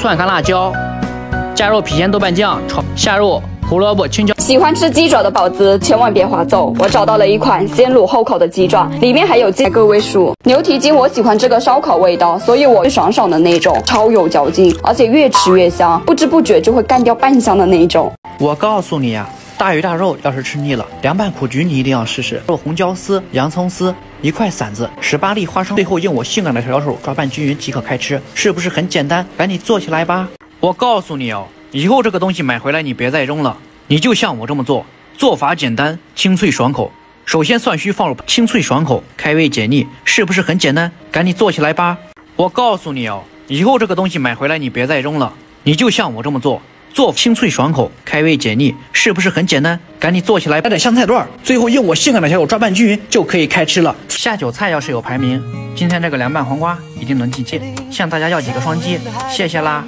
蒜干辣椒，加入郫县豆瓣酱炒，下入胡萝卜、青椒。喜欢吃鸡爪的宝子千万别划走，我找到了一款先卤后烤的鸡爪，里面还有鸡个位数。牛蹄筋我喜欢这个烧烤味道，所以我爽爽的那种，超有嚼劲，而且越吃越香，不知不觉就会干掉半箱的那种。我告诉你呀、大鱼大肉要是吃腻了，凉拌苦菊你一定要试试。红椒丝、洋葱丝、一块馓子、18粒花生，最后用我性感的小手抓拌均匀即可开吃，是不是很简单？赶紧做起来吧！我告诉你哦，以后这个东西买回来你别再扔了，你就像我这么做，做法简单、清脆爽口。首先蒜须放入，清脆爽口，开胃解腻，是不是很简单？赶紧做起来吧！我告诉你哦，以后这个东西买回来你别再扔了，你就像我这么做。做清脆爽口，开胃解腻，是不是很简单？赶紧做起来！加点香菜段，最后用我性感的小手抓拌均匀就可以开吃了。下酒菜要是有排名，今天这个凉拌黄瓜一定能进去。向大家要几个双击，谢谢啦！